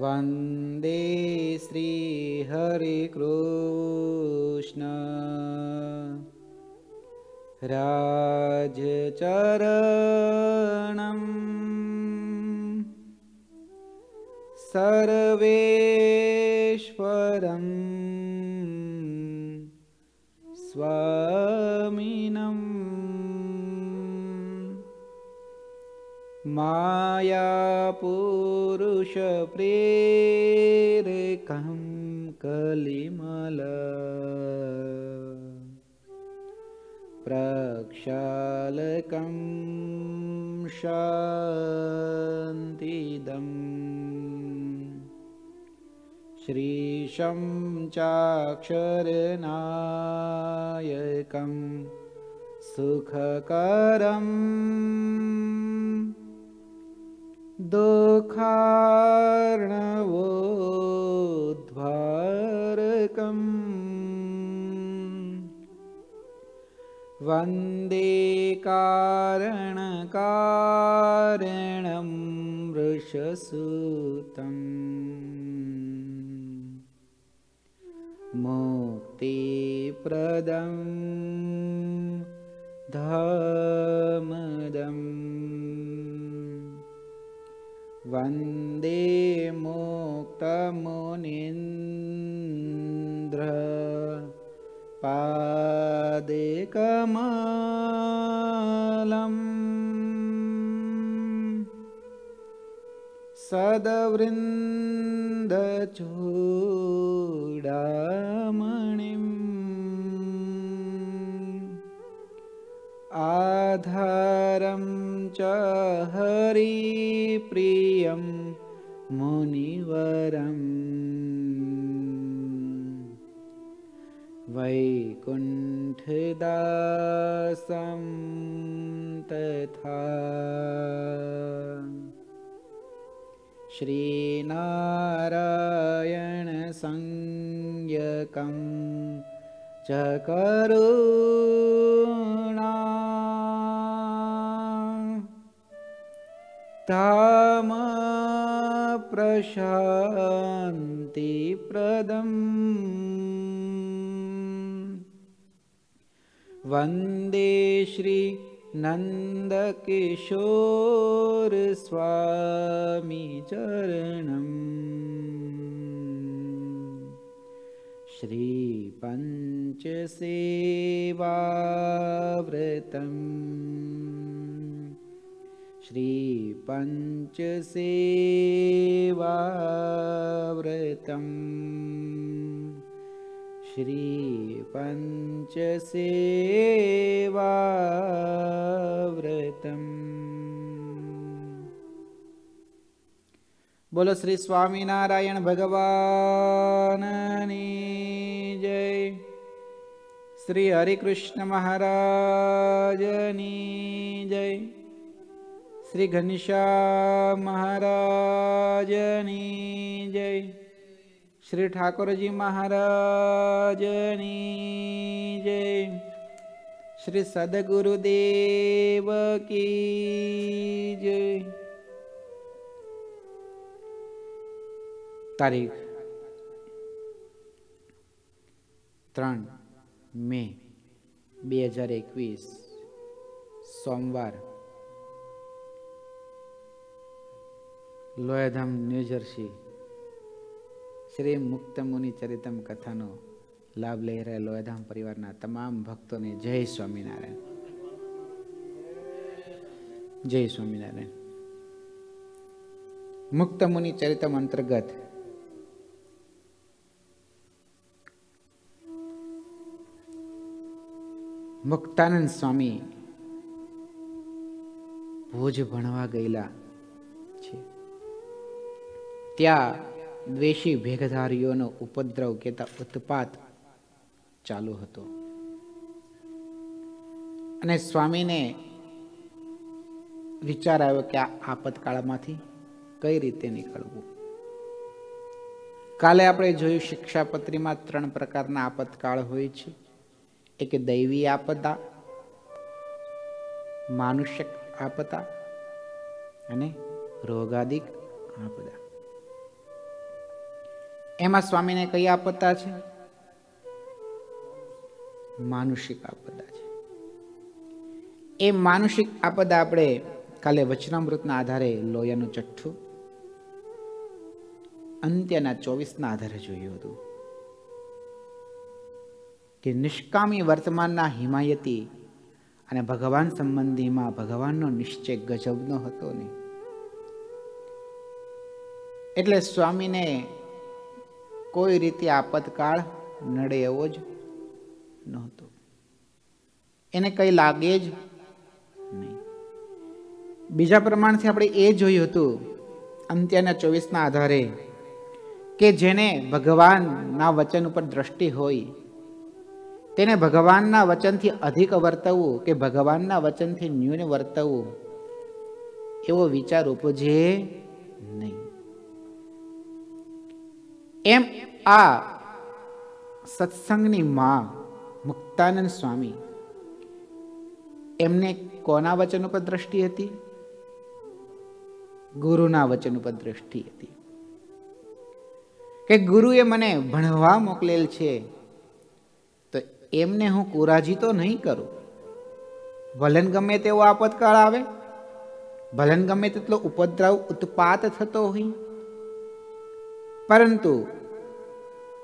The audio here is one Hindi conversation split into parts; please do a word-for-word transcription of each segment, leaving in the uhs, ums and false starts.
वंदे श्री हरि कृष्ण राज चरणं सर्वेश्वरं स्वामिनं मायापुरुष प्रेरकं कलिमला प्रक्षालकं शान्तिदं श्रीशं चाक्षरनायकं सुखकरं दुःखार्णवोद्धारकम् वंदे कारणकारणं वृषसुतं मुक्तिप्रदं धामदं वंदे मुक्तमुनीन्द्र पादकमलं सद्वृन्दचूडामणिं आधारं च हरिप्रियं मुनिवरम् वैकुण्ठदासं तथा श्रीनारायणसंज्ञकं च करुणां धाम प्रशान्तिप्रदम् वंदे श्री नंदकिशोर स्वामी चरणं श्री पंचसेवाव्रतं श्री पंचसेवाव्रतं श्री पंचसेवाव्रतम। बोलो श्री स्वामीनारायण भगवान की जय। श्री हरिकृष्ण महाराज की जय। श्री घनश्याम महाराज की जय। श्री ठाकुर जी महाराज की जय। श्री सद्गुरुदेव की जय। तारीख त्रण मे बे हज़ार एकवीस सोमवार लोयाधाम न्यू जर्सी श्री मुक्तमुनि चरित्रम कथानो लाभ लई रहे लोयाधाम परिवारना तमाम भक्तों ने जय स्वामीनारायण, जय स्वामीनारायण। मुक्तमुनि चरित्रम अंतर्गत मुक्तानंद स्वामी भोज भणवा गयेला छे। त्या द्वेषी भेगधारीओनो उपद्रव केता उत्पात चालू हतो अने स्वामीने विचार आव्यो के आ आपतकाळमांथी कई रीते निकळवू। काले आपणे जोयुं शिक्षापत्रीमां त्रण प्रकारना आपतकाळ होय छे। एक दैवी आपदा, मानुषिक आपदा अने रोगादिक आपदा। एमा स्वामी ने कई आपदा है, मानुषिक आपदा है। ए मानुषिक आपदा अपने काले वचनामृतना आधारे लोयानु चठ्ठू अंत्यना चौबीस ना आधारे जोयुं हतुं के निष्कामी वर्तमानना हिमायती अने भगवान संबंधी में भगवाननो निश्चय गजबनो हतो ने एटले स्वामी ने कोई रीते आपत्तकाल नड़े एवो ज नहोतो, एने कई लागे ज नहीं। बीजा प्रमाण से आपणे ए जोयुं हतुं अंत्यना चौबीस ना आधारे के जेने भगवान ना वचन पर दृष्टि होय तेने भगवान ना वचन थी अधिक वर्तवू के भगवान ना वचन थी न्यून वर्तवू एवो विचार उपजे नहीं। एम आ सत्संगनी मां मुक्तानंद स्वामी एमने कोना वचन पर दृष्टि हती? गुरुना वचन पर दृष्टि हती के गुरुए मने भणवा मोकलेल छे तो एमने हूँ कोराजी तो नहीं करूँ, भलन गमे तेवो आपत्तकाल आवे, भलन गमे तेटलो उपद्रव उत्पात थतो होय, परंतु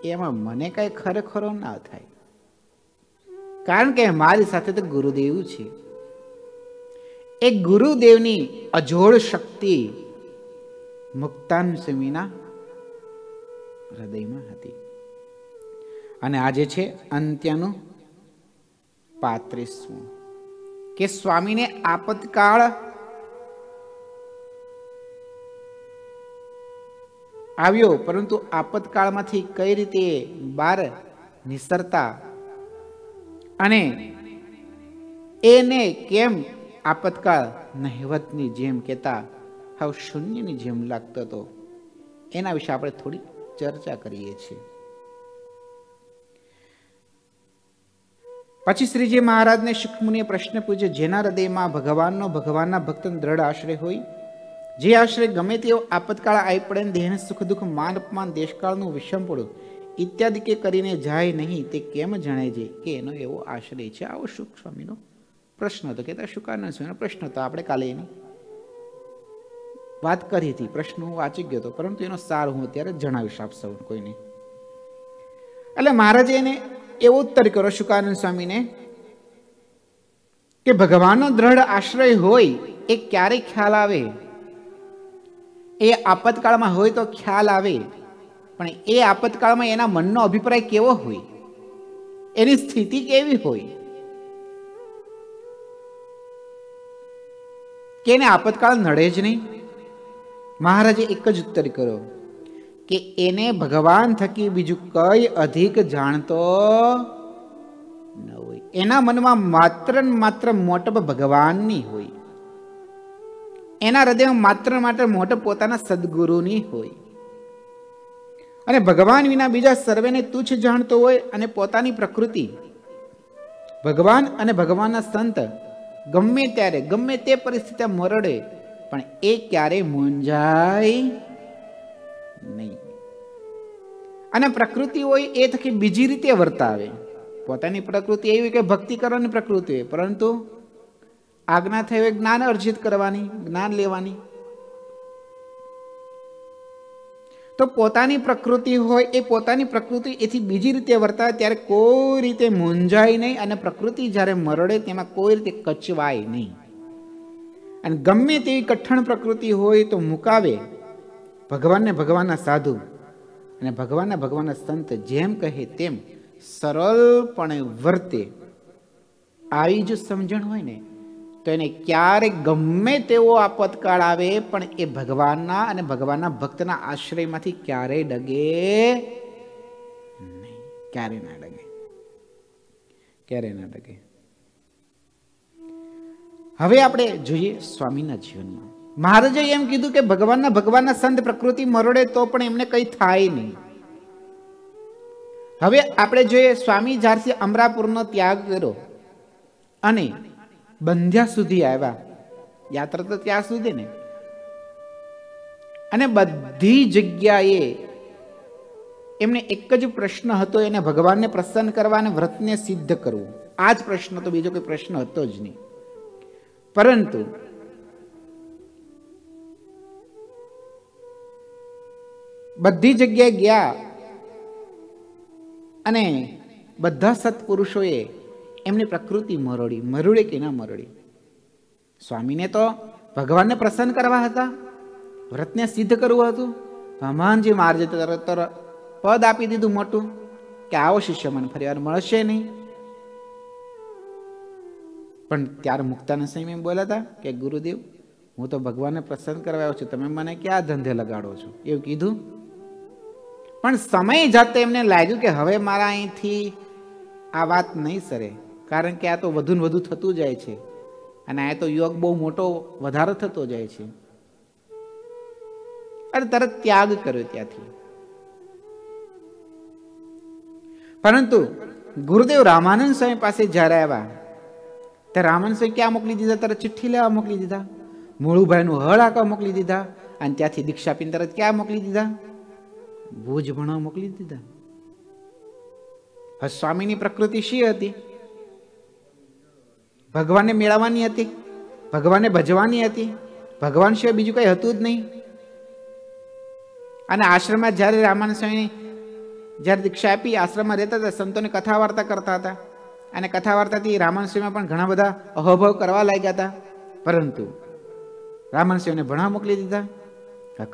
एमां मने काई खरेखरो ना थाय, कारण के मारी साथे तो गुरुदेव छे। एक गुरुदेवनी अजोड़ शक्ति मुक्तानंद स्वामीना हृदय में हती अने आजे छे अंत्यनु पैंतीसमो के स्वामी ने आपत्तकाल आव्यो परंतु आपत्तकाल मांथी कई रीते बार निसरता अने एने केम आपत्तकाल नहिवतनी जेम केता हव शून्यनी जेम लागतो तो एना विषे आपणे थोड़ी चर्चा करीए छे। पछी श्रीजी महाराज ने शिखमुनिए प्रश्न पूछ्यो जेना हृदयमां भगवाननो भगवानना भक्तनो दृढ़ आश्रय होय जे आश्रय गमे तेवो आपत्तकाल आई पड़े देहने सुख दुख मान अपमान देशकाळनुं विषमपणुं इत्यादि के करीने जाय नहीं ते केम जाणे जे के एनो एवो आश्रय छे। आवो शुक स्वामीनो प्रश्न तो केता शुकानंद स्वामीनो प्रश्न तो आपणे काले एनी बात करी थी, प्रश्न हूँ वाँची गयो तो परंतु एनो सार हूँ अत्यारे जणावीश आप सौ कोईने। एटले महाराजे एने एवो उत्तर करो शुकानंद स्वामी ने के भगवान दृढ़ आश्रय होय ए क्यारे ख्याल आवे, ए आपत्तकाल में होय तो ख्याल आवे पण ए आपत्तकाल में एना मननो अभिप्राय केवो होय, एनी स्थिति केवी होय के ने आपत्तकाल नड़े ज नहीं। महाराजे एक ज उत्तर करो के एने भगवान थकी बीजू कई अधिक जाणतो न होय, एना मनमा मात्र ने मात्र मोटप भगवाननी होय, एना हृदयमां मात्र ने मात्र मोटप पोताना सद्गुरुनी होय अने भगवान विना बीजा सर्वेने तुच्छ जाणतो होय अने पोतानी प्रकृति भगवान अने भगवानना संत गमे त्यारे गमे ते परिस्थितिमां मरडे पण ए क्यारे मूंझाय नहीं अने प्रकृति होय ए थकी बीजी रीते वर्तावे, पोतानी प्रकृति एवी के भक्ति करवानी प्रकृति होय परंतु आज्ञा थई होय ज्ञान अर्जित करवानी ज्ञान लेवानी तो पोतानी प्रकृति होय ए पोतानी प्रकृति एथी बीजी रीते वर्तावे त्यारे कोई रीते मूंझाय नहीं अने प्रकृति ज्यारे मरड़े तेमां कोई रीते कचवाय नहीं अने गमे तेवी कठण प्रकृति होय तो मुकावे भगवान ने भगवान साधु ने भगवान भगवान संत जेम कहे तेम सरलपणे वर्ते आई जो समझण होय ने तो एने क्यारे गमे तेवो आपत्तकाल आवे पण ए भगवानना अने भगवानना भक्तना आश्रयमांथी क्यारे डगे नहीं, क्यारे ना डगे, क्यारे ना डगे। हवे आपणे जोईए स्वामीना जीवनमां महाराजे एम कीधु के भगवान ना भगवान ना संत प्रकृति मरोड़े तो पण एमने कई थाय नहीं। हवे आपणे जोईए स्वामी ज्यारथी अमरापुर नो त्याग कर्यो अने बंध्या सुधी आव्या यात्रा तो त्यां सुधी ने अने बधी जग्याए એમને એક જ પ્રશ્ન હતો, એને ભગવાનને પ્રસન્ન કરવા અને વ્રતને સિદ્ધ કરવું. આ જ પ્રશ્ન, તો બીજો કોઈ પ્રશ્ન હતો જ નહીં. પરંતુ બધી જગ્યાએ ગયા અને બધા સત્પુરુષોએ એમની પ્રકૃતિ મરોડી. મરોડી કે ના મરોડી? સ્વામીને તો ભગવાનને પ્રસન્ન કરવા હતા, વ્રતને સિદ્ધ કરવું હતું. હનુમાનજી મહારાજે તરત પદ આપી દીધું મોટું કે આવો શિષ્ય મને ફરી વાર મળશે નહીં. પણ ત્યારે મુક્તાનંદ સ્વામી બોલ્યા હતા કે ગુરુદેવ, હું તો ભગવાનને પ્રસન્ન કરવા આવ્યો છું, તમે મને ક્યાં ધંધે લગાડો છો, એવું કીધું. પણ સમય જતે એમને લાગ્યું કે હવે મારા અહીંથી આ વાત નહીં સરે, કારણ કે આ તો વધુ ને વધુ થતું જાય છે અને આ તો યોગ બહુ મોટો વધારો થતો જાય છે. અને તરત ત્યાગ કર્યો ત્યાંથી. પરંતુ ગુરુદેવ રામાનંદ સ્વામી પાસે જ્યારે આવ્યા ત્યારે રામાનંદ સ્વામી ક્યાં મોકલી દીધા? તરત ચિઠ્ઠી લેવા મોકલી દીધા, મૂળુભાઈનું હળ આંકવા મોકલી દીધા, અને ત્યાંથી દીક્ષા આપીને તરત ક્યાં મોકલી દીધા? ભુજ ભણવા મોકલી દીધા. સ્વામીની પ્રકૃતિ શી હતી? ભગવાનને મેળવવાની હતી, ભગવાનને ભજવાની હતી, ભગવાન સિવાય બીજું કંઈ હતું જ નહીં. અને આશ્રમમાં જ્યારે રામાનંદ સ્વામી જ્યારે દીક્ષા આપી, આશ્રમમાં રહેતા હતા, સંતોને કથા વાર્તા કરતા હતા, અને કથા વાર્તાથી રામાનંદ સ્વામી પણ ઘણા બધા અહોભાવ કરવા લાગ્યા હતા. પરંતુ રામાનંદ સ્વામીને ભણવા મોકલી દીધા.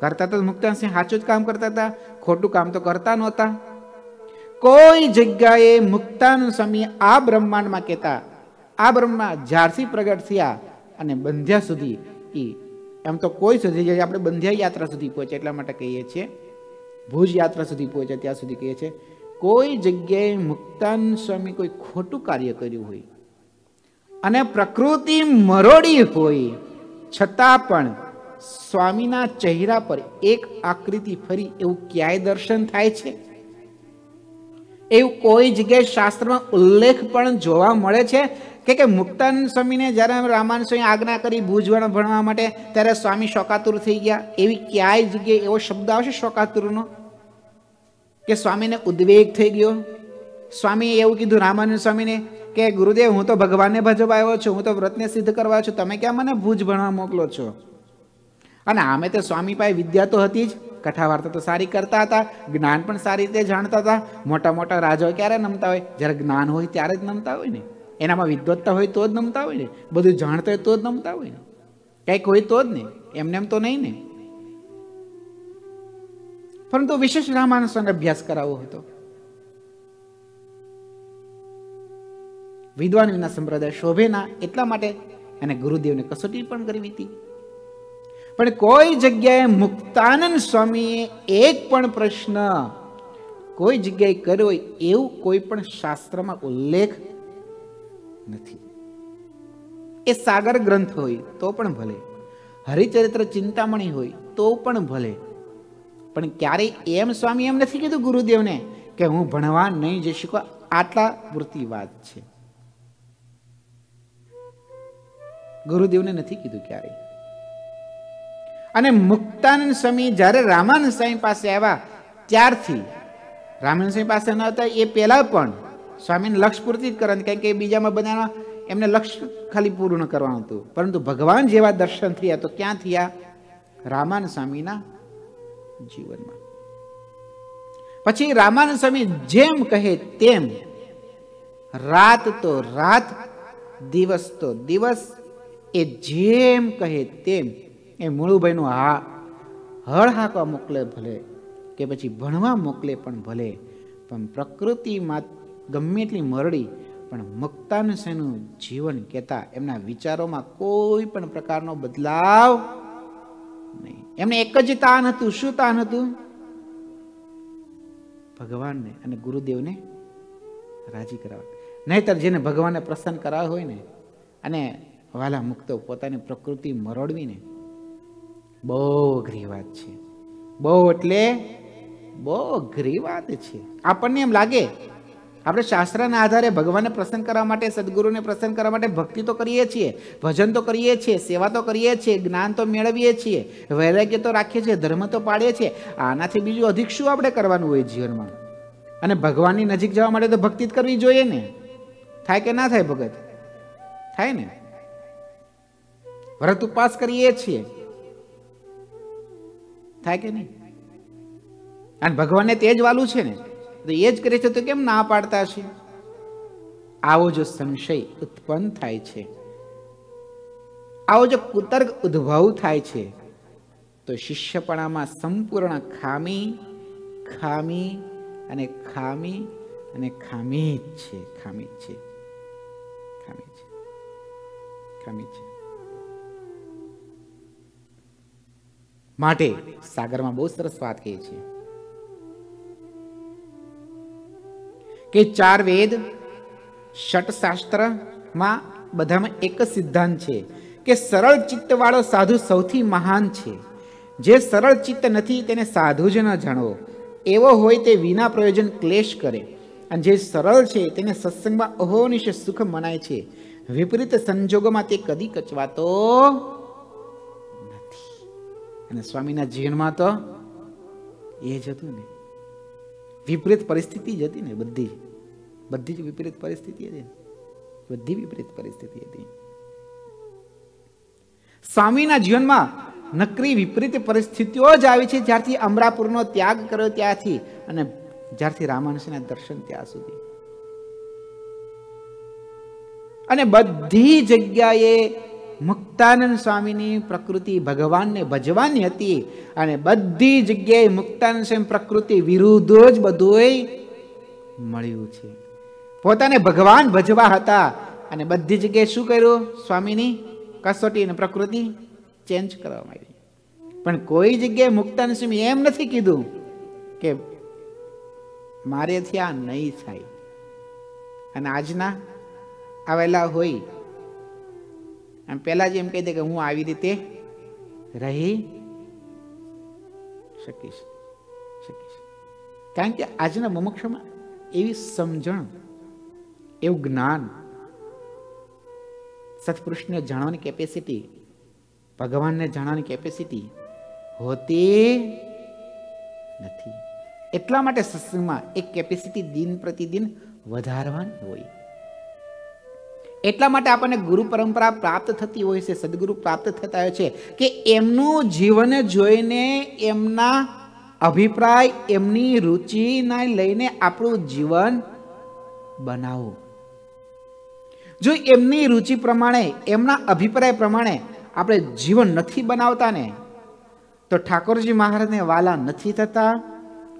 કરતા તો મુક્તાનંદ સ્વામી સાચું જ કામ કરતા હતા, ખોટું કામ તો કરતા નહોતા. कोई जगह मुक्तानंद स्वामी आ ब्रह्मांड में कहता आ ब्रह्मांड ज्यारथी प्रगट थया अने बंध्या सुधी ई एम तो कोई सुधी जे आपणे बंध्या यात्रा सुधी पहोंचे एटला माटे कहीए छीए, भुज यात्रा सुधी पहोंचे त्यां सुधी कहीए छीए, कोई जगह मुक्तानंद स्वामी कोई खोटू कार्य कर्यु होय अने प्रकृति मरोड़ी होय छतां पण स्वामीना चेहरा पर एक आकृति फरी एवुं क्यांय दर्शन थाय छे? એવું કોઈ જગ્યાએ શાસ્ત્રમાં ઉલ્લેખ પણ જોવા મળે છે કે કે મુક્તાનંદ સ્વામીને જ્યારે રામાનંદ સ્વામી આજ્ઞા કરી ભુજવણ ભણવા માટે ત્યારે સ્વામી શોકાતુર થઈ ગયા? એવી ક્યાંય જગ્યાએ એવો શબ્દ આવશે શોકાતુરનો? કે સ્વામીને ઉદ્વેગ થઈ ગયો? સ્વામીએ એવું કીધું રામાનંદ સ્વામીને કે ગુરુદેવ, હું તો ભગવાનને ભજવા આવ્યો છું, હું તો વ્રતને સિદ્ધ કરવા છું, તમે ક્યાં મને ભુજ ભણવા મોકલો છો? અને આમે તે સ્વામી પાસે વિદ્યા તો હતી જ, कथा वार्ता तो सारी करता था, ज्ञान पण सारी रीते जाणता था, मोटा मोटा राजाओ क्यारे नमता होय? ज्यारे ज्ञान होय त्यारे ज नमता होय ने, एनामां विद्वत्ता होय तो ज नमता होय ने, बधुं जाणता होय तो ज नमता होय ने, कांईक होय तो ज ने, एमनेम तो नहीं ने। परंतु विशेष रामानंद स्वामीने अभ्यास करावो हतो। विद्वान विना संप्रदाय शोभे ना एटला माटे अने गुरुदेवने कसोटी पण करवी हती। પણ કોઈ જગ્યાએ મુક્તાનંદ સ્વામીએ એક પણ પ્રશ્ન કોઈ જગ્યાએ કર્યો હોય એવું કોઈ પણ શાસ્ત્રમાં ઉલ્લેખ નથી. એ સાગર ગ્રંથ હોય તો પણ ભલે, હરિચરિત્ર ચિંતામણી હોય તો પણ ભલે, પણ ક્યારેય એમ સ્વામી એમ નથી કીધું ગુરુદેવને કે હું ભણવા નહીં જઈ શકું. આટલા પૂરતી વાત છે, ગુરુદેવને નથી કીધું ક્યારેય. અને મુક્તાનંદ સ્વામી જ્યારે રામાનંદ સ્વામી પાસે આવ્યા ત્યારથી રામાનંદ સ્વામી પાસે ન હતા એ પહેલાં પણ સ્વામીને લક્ષ્ય પૂરતી જ કરવાનું, કારણ કે બીજામાં બધાના એમને લક્ષ્ય ખાલી પૂર્ણ કરવાનું હતું. પરંતુ ભગવાન જેવા દર્શન થયા તો ક્યાં થયા? રામાનંદ સ્વામીના જીવનમાં. પછી રામાનંદ સ્વામી જેમ કહે તેમ, રાત તો રાત, દિવસ તો દિવસ, એ જેમ કહે તેમ. એ મૂળુભાઈનું હા હળ હાંકવા મોકલે ભલે, કે પછી ભણવા મોકલે પણ ભલે, પણ પ્રકૃતિમાં ગમે એટલી મરડી, પણ મુક્તાનંદ સ્વામીનું જીવન કહેતા એમના વિચારોમાં કોઈ પણ પ્રકારનો બદલાવ નહીં. એમને એક જ તાન હતું. શું તાન હતું? ભગવાનને અને ગુરુદેવને રાજી કરાવવા. નહીંતર જેને ભગવાનને પ્રસન્ન કરાવ્યો હોય ને અને વાલા મુક્તો પોતાની પ્રકૃતિ મરોડવીને બહુ અઘરી વાત છે. બહુ એટલે બહુ અઘરી વાત છે. આપણને એમ લાગે આપણે શાસ્ત્રના આધારે ભગવાનને પ્રસન્ન કરવા માટે, સદગુરુને પ્રસન્ન કરવા માટે ભક્તિ તો કરીએ છીએ, ભજન તો કરીએ છીએ, સેવા તો કરીએ છીએ, જ્ઞાન તો મેળવીએ છીએ, વૈરાગ્ય તો રાખીએ છીએ, ધર્મ તો પાળીએ છીએ. આનાથી બીજું અધિક શું આપણે કરવાનું હોય જીવનમાં? અને ભગવાનની નજીક જવા માટે તો ભક્તિ જ કરવી જોઈએ ને. થાય કે ના થાય ભગત? થાય ને. વ્રત ઉપવાસ કરીએ છીએ, થાય કે નહીં? અને ભગવાનને તેજ વાલું છે ને, તો એ જ કરે છે તો કેમ ના પાડતા છે? આવો જો સંશય ઉત્પન્ન થાય છે, આવો જો કુતર્ક ઉદ્ભવ થાય છે, તો શિષ્યપણામાં સંપૂર્ણ ખામી ખામી અને ખામી અને ખામી જ છે. ખામી જ છે, ખામી છે, ખામી છે. માટે સાગરમાં બહુ સરસ વાત કહે છે કે ચાર વેદ ષટ શાસ્ત્રમાં બધામાં એક જ સિદ્ધાંત છે કે સરળ ચિત્ત વાળો સાધુ સૌથી મહાન છે. જે સરળ ચિત્ત નથી તેને સાધુ જ ન જાણવો. એવો હોય તે વિના પ્રયોજન ક્લેશ કરે, અને જે સરળ છે તેને સત્સંગમાં અહોનિશ સુખ મનાય છે. વિપરીત સંજોગોમાં તે કદી કચવાતો. અને સ્વામીના જીવનમાં તો એ જ હતું ને, વિપરીત પરિસ્થિતિ જ હતી ને. બધી બધી જ વિપરીત પરિસ્થિતિ હતી, બધી વિપરીત પરિસ્થિતિ હતી. સ્વામીના જીવનમાં નકરી વિપરીત પરિસ્થિતિઓ જ આવી છે. જ્યારથી અમરાપુરનો ત્યાગ કર્યો ત્યાંથી, અને જ્યારથી રામાનુજના દર્શન ત્યાં સુધી, અને બધી જગ્યાએ મુક્તાનંદ સ્વામીની પ્રકૃતિ ભગવાનને ભજવાની હતી, અને બધી જગ્યાએ મુક્તાનંદ સ્વામી પ્રકૃતિ વિરુદ્ધ જ બધું મળ્યું છે. પોતાને ભગવાન ભજવા હતા, અને બધી જગ્યાએ શું કર્યું? સ્વામીની કસોટી અને પ્રકૃતિ ચેન્જ કરવામાં આવી. પણ કોઈ જગ્યાએ મુક્તાનંદ સ્વામી એમ નથી કીધું કે મારેથી આ નહીં થાય. અને આજના આવેલા હોય આમ પહેલા જ એમ કહી દે કે હું આવી રીતે રહી શકીશ શકીશ કારણ કે આજના મુમુક્ષુમાં એવી સમજણ, એવું જ્ઞાન, સત્પુરુષને જાણવાની કેપેસિટી, ભગવાનને જાણવાની કેપેસિટી હોતી નથી. એટલા માટે સત્સંગમાં એક કેપેસિટી દિન પ્રતિદિન વધારવાની હોય. એટલા માટે આપણને ગુરુ પરંપરા પ્રાપ્ત થતી હોય છે, સદગુરુ પ્રાપ્ત થતા હોય છે, કે એમનું જીવન જોઈને, એમના અભિપ્રાય, એમની રુચિને લઈને આપણું જીવન બનાવો. જો એમની રુચિ પ્રમાણે, એમના અભિપ્રાય પ્રમાણે આપણે જીવન નથી બનાવતા ને, તો ઠાકોરજી મહારાજને વાલા નથી થતા,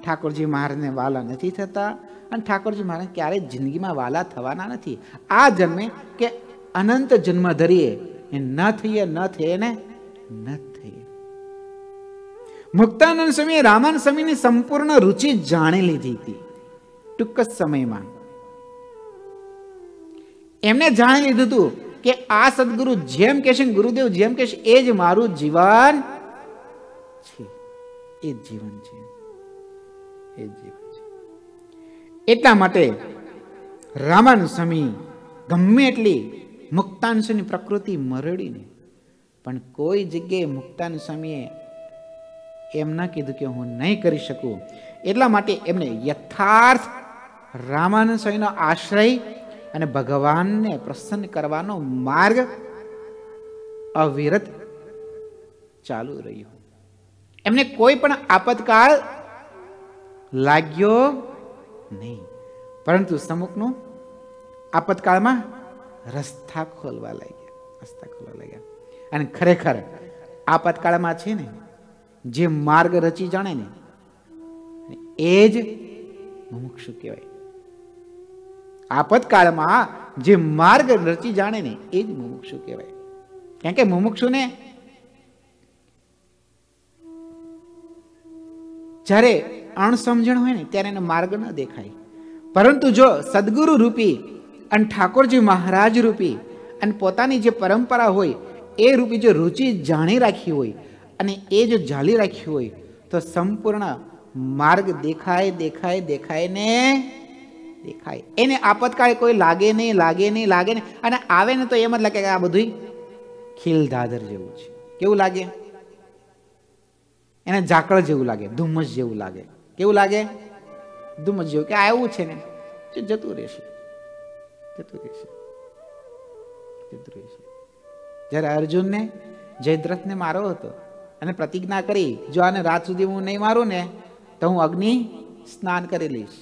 ઠાકોરજી મહારાજને વાલા નથી થતા, અને ઠાકોરજી મહારાજ ક્યારેય જિંદગીમાં વાલા થવાના નથી. આ જન્મે કે અનંત જન્મ ધરીએ એ ન થઈએ, ન થઈએ ને ન થઈએ. મુક્તાનંદ સ્વામી રામાનંદ સ્વામીની સંપૂર્ણ રુચિ જાણી લીધી હતી. ટૂંક જ સમયમાં એમને જાણી લીધું હતું કે આ સદગુરુ જેમ કહેશે, ગુરુદેવ જેમ કહેશે, એ જ મારું જીવન છે, એ જ જીવન છે, એ જ જીવન. એટલા માટે રામાનંદ સ્વામી ગમે એટલી મુક્તાનંદ સ્વામીની પ્રકૃતિ મરડીને, પણ કોઈ જગ્યાએ મુક્તાનંદ સ્વામીએ એમ ના કીધું કે હું નહીં કરી શકું. એટલા માટે એમને યથાર્થ રામાનંદ સ્વામીનો આશ્રય અને ભગવાનને પ્રસન્ન કરવાનો માર્ગ અવિરત ચાલુ રહ્યો. એમને કોઈ પણ આપતકાળ લાગ્યો નહીં, પરંતુ સમુખનું આપતકાળમાં રસ્તા ખોલવા લાગ્યા, રસ્તા ખોલવા લાગ્યા. અને ખરેખર આપતકાળમાં છે ને, જે માર્ગ રચી જાણે ને, એ જ મુમુક્ષુ કહેવાય. આપતકાળમાં જે માર્ગ રચી જાણે ને, એ જ મુમુક્ષુ કહેવાય. કારણ કે મુમુક્ષુને જ્યારે અણસમજણ હોય ને, ત્યારે એને માર્ગ ન દેખાય. પરંતુ જો સદગુરુ રૂપી અને ઠાકોરજી મહારાજ રૂપી અને પોતાની જે પરંપરા હોય એ રૂપી જો રુચિ જાણી રાખી હોય અને એ જો જાળી રાખી હોય, તો સંપૂર્ણ માર્ગ દેખાય દેખાય દેખાય ને देखाय एने आपत्काले कोई लागे नहीं लागे नहीं लागे नहीं अने आवे ने तो एम ज लागे के आ बधुं खील दादर जेवुं छे। केवुं लागे एने झाकळ जेवुं लागे धुम्मस जेवुं लागे केवुं लागे धुम्मस जेवुं के आव्युं छे ने जे जतुं रहेशे जतुं रहेशे जतुं रहेशे। ज्यारे अर्जुन ने जयद्रथ ने मार्यो हतो अने प्रतिज्ञा करी जो आने रात सुधी हूँ नहीं मारू ने तो हूँ अग्नि स्नान करी लीश।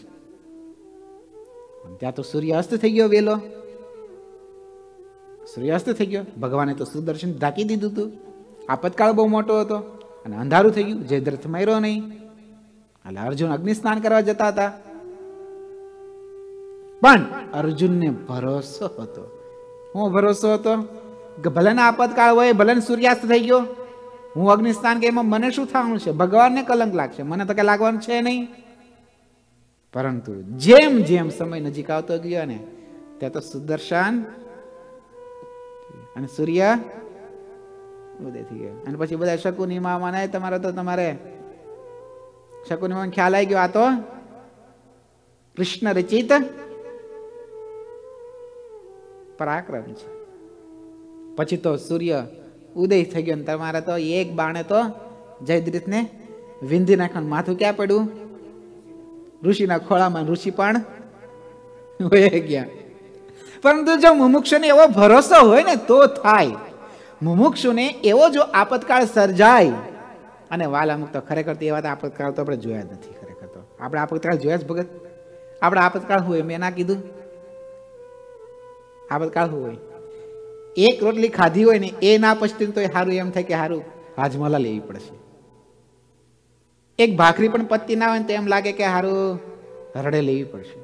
त्या तो सूर्यास्त थई गयो वेलो सूर्यास्त थई गयो भगवाने तो सुदर्शन ढाकी दीधुं हतुं आपतकाल बहु मोटो हतो अने अंधारू थई गयुं जयद्रथ मर्यो नहीं अने अर्जुन अग्नि स्नान करवा जता हता पण अर्जुन ने भरोसो हतो। हुं भरोसो हतो के भले ने आपतकाल होय भले ने सूर्यास्त थई गयो हूँ अग्नि स्नान के मने शू थानु छे भगवान ने कलंक लागशे मने तो कई लागवानुं छे नहीं। परंतु जेम जेम समय नजीक आवतो गयो ने त्यां तो सुदर्शन अने सूर्य उदय थई गयो अने पछी बधा शकुनी मामाने तमारे तो तमारे शकुनी मामाने ख्याल आई गयो आ तो कृष्ण रचित पराक्रम छे। पछी तो सूर्य उदय थई गयो तमारे तो एक बाणे तो जयद्रथ ने विंधी नाखवानुं माथुं क्या पड्युं ऋषि ना खोला में ऋषि पण होय गया। परंतु जो मुमुक्षु ने एवो भरोसो होय ने तो थाय मुमुक्षु ने एवो जो आपतकाल सर्जाय अने वाला मुक्त खरेखर तो ए वात आपतकाल तो आपणे जोया नथी खरेखर तो आपणे आपतकाल जोया ज भगत आपणे आपतकाल होय मैं ना कीधुं आपतकाल होय एक रोटली खाधी होय ने ए ना पचती तो हारू एम थाय के हारू हाजमला लेवी पड़शे एक भाखरी पण पत्ती ना होय तो एम लागे के हारू हरडे लेवी पड़शे।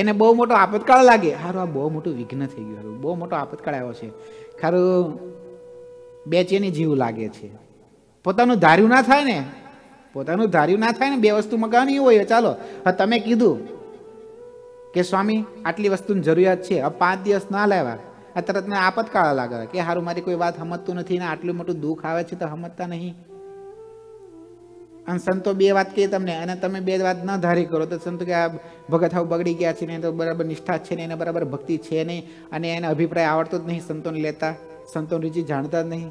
एने बहु मोटो आपतकाल लागे हारू आ बहु मोटो विघ्न थई गयुं हारू बहु मोटो आपतकाल आव्यो छे खारू बेचैनी जीव लागे छे पोतानुं धार्युं ना थाय ने पोतानुं धार्युं ना थाय ने बे वस्तु मगावनी होय चालो हवे तमे कीधुं के स्वामी आटली वस्तुनी जरूरियात छे हवे पांच दिवस ना लाव्या अतरत ने आपतकाल लागे के हारू मारी कोई वात समजतुं नथी ने आटलुं मोटुं दुख आवे छे तो समजता नहीं अन संतो बे बात कही तमने अने तमे बे बात न धारी करो तो संतो के भगत हाव बगड़ी गया छे ने तो बराबर निष्ठा छे ने बराबर भक्ति छे नहीं अने एने अभिप्राय आवड़तो ज नहीं संतो ने लेता संतो रीजी जाणता ज नहीं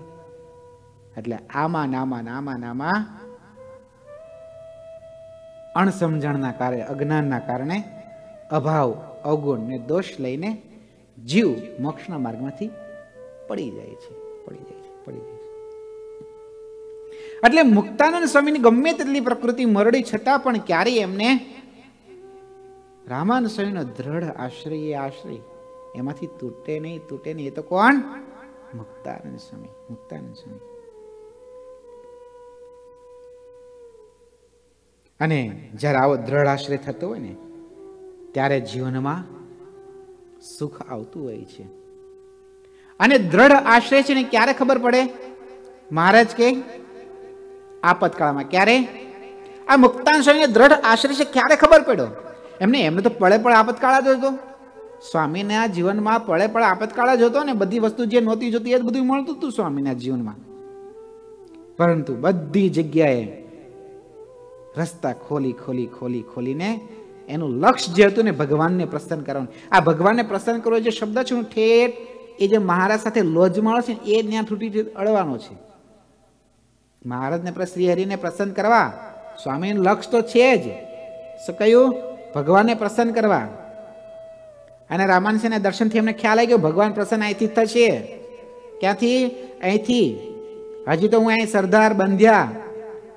एटले आमा नामा नामा नामा अणसमजणना कारणे अज्ञानना कारणे अभाव अवगुण ने दोष लईने जीव मोक्षना मार्गमांथी पड़ी जाय छे पड़ी जाय छे पड़ी जाय छे। એટલે મુક્તાનંદ સ્વામીની ગમે તેટલી પ્રકૃતિ મરડી છતાં પણ ક્યારેય એમને રામાનંદ સ્વામીનો દ્રઢ આશ્રય આશ્રય એમાંથી તૂટે નહીં તૂટે નહીં એ તો કોણ મુક્તાનંદ સ્વામી મુક્તાનંદ સ્વામી। અને જ્યારે આવો દ્રઢ આશ્રય થતો હોય ને ત્યારે જીવનમાં સુખ આવતું હોય છે। અને દ્રઢ આશ્રય છે ને ક્યારે ખબર પડે મહારાજ કે आपतकाळमां क्यारे आ मुक्तानंद स्वामीने दृढ़ आश्रय से क्यारे खबर पड्यो एमने एमने तो पळे पळे आपतकाळ ज हतो स्वामीना जीवनमां पळे पळे आपतकाळ ज हतो ने बधी वस्तु जे नोती जोती ए बधुं मळतुं हतुं स्वामीना जीवनमां परंतु बधी जग्याए रस्ता खोली खोली खोली खोलीने एनुं लक्ष्य जे हतुं ने भगवानने प्रसन्न करवानुं आ भगवानने प्रसन्न करवो जे शब्द छे हुं ठेठ ए जे महाराज साथे लोजमाळो छे ए न्या ठूटी अडवानो छे। महाराज ने श्री हरि ने प्रसन्न करवा स्वामी लक्ष्य तो छे ज क्यों भगवान ने प्रसन्न करवा अने रामानंद ने दर्शन थी हमने ख्याल आई गयो भगवान प्रसन्न अहींथी थशे क्यांथी अहींथी हजी तो हूँ अहीं सरदार बंध्या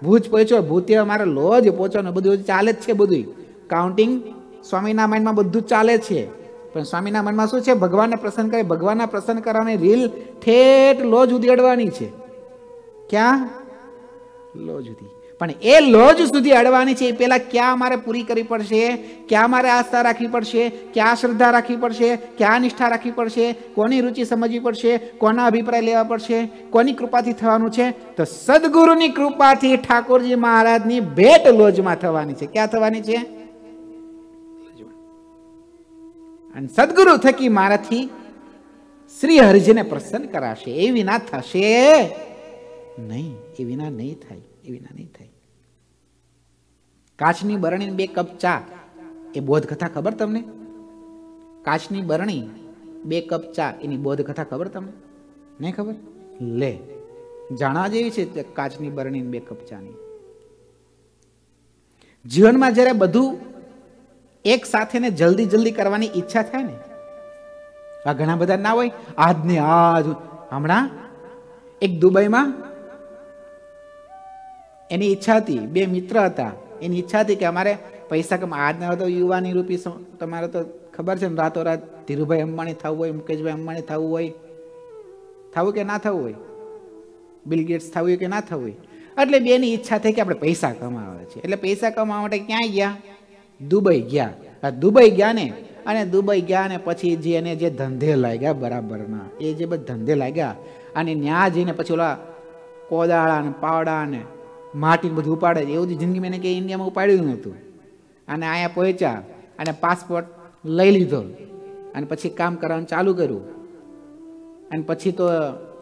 भूज पहोंच्यो भूते मारे लोज पहोंचवानुं बधुं चाले ज छे बधुं काउंटिंग स्वामीना मन में बधुं चाले छे पण स्वामीना मन में शुं छे भगवान ने प्रसन्न करे भगवान ने प्रसन्न करवानी रील ठेठ लोज उदेडवानी छे क्या લોજ સુધી પણ એ લોજ સુધી અડવાની છે એ પહેલા ક્યાં મારે પૂરી કરવી પડશે ક્યાં મારે આસ્થા રાખવી પડશે ક્યાં શ્રદ્ધા રાખવી પડશે ક્યાં નિષ્ઠા રાખવી પડશે કોની રુચિ સમજવી પડશે કોના અભિપ્રાય લેવા પડશે કોની કૃપાથી થવાનું છે તો સદગુરુની કૃપાથી ઠાકોરજી મહારાજની ભેટ લોજમાં થવાની છે ક્યાં થવાની છે અને સદગુરુ થકી મારાથી શ્રી હરિજીને પ્રસન્ન કરાશે એ વિના થશે नहीं ए विना नहीं थाय ए विना नहीं थाय काचनी बरणी बे कप चा ए बोधकथा खबर तमने? काचनी बरणी बे कप चा एनी बोधकथा खबर तमने? नहीं खबर? ले जाणवा जेवी छे काचनी बरणी बे कप चा नी। जीवन में ज्यारे बधु एक साथे ने जल्दी जल्दी करवानी इच्छा थाय ने आ घणा बधा ना होय आज ने आज। हमणा एक दुबई में एनी इच्छा थी, बे मित्र था, एनी इच्छा थी कि अमारे पैसा कम आज ना तो युवानी रूपी तमारे तो खबर छे रातों रात धीरू भाई अंबाणी थावुं होय, मुकेश भाई अंबाणी थावुं होय, थावुं के ना थावुं होय, बिल गेट्स थावुं होय के ना थावुं होय। एटले बेनी इच्छा थई कि आपणे पैसा कमावा छे एटले पैसा कमावा माटे क्यांय गया? दुबई गया। आ दुबई गया ने अने दुबई गया ने पछी जे एने जे धंधे लाग्या बराबरना ए जे बध धंधे लाग्या अने न्या जईने पछी ओला कोदाळा ने पावड़ा ने माटी बधुं उपाड़े एवं जिंदगी मैंने कहीं इंडिया में उपाड़्यु नतुं। अने आया पहुंच्या अने पासपोर्ट लई लीधो अने पछी काम करवानुं चालू कर्युं अने पछी तो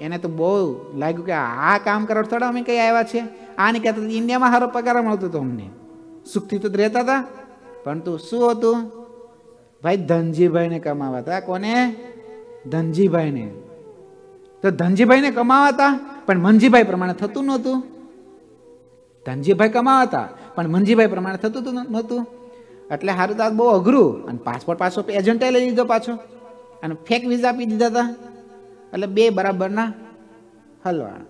एने तो बहुत लाग्युं के आ काम करवा थोड़ा अमे कहीं आव्या छे। आने कहता इंडिया में सारो पगार मळतो तो अमने सुखथी तो रहता था परंतु शुं हतुं भाई धनजीभाई ने कमावाता। कोने? धनजीभाई ने। तो धनजीभाई ने कमावाता पण मनजीभाई प्रमाणे थतुं नहोतुं। धनजीभाई कमावाता पण मनजीभाई प्रमाणे थतुं तो नहोतुं એટલે હારું તો બહુ અઘરું। અને પાસપોર્ટ પાછો એજન્ટે લઈ લીધો પાછો અને ફેક વિઝા આપી દીધા હતા એટલે બે બરાબરના હલવાણા।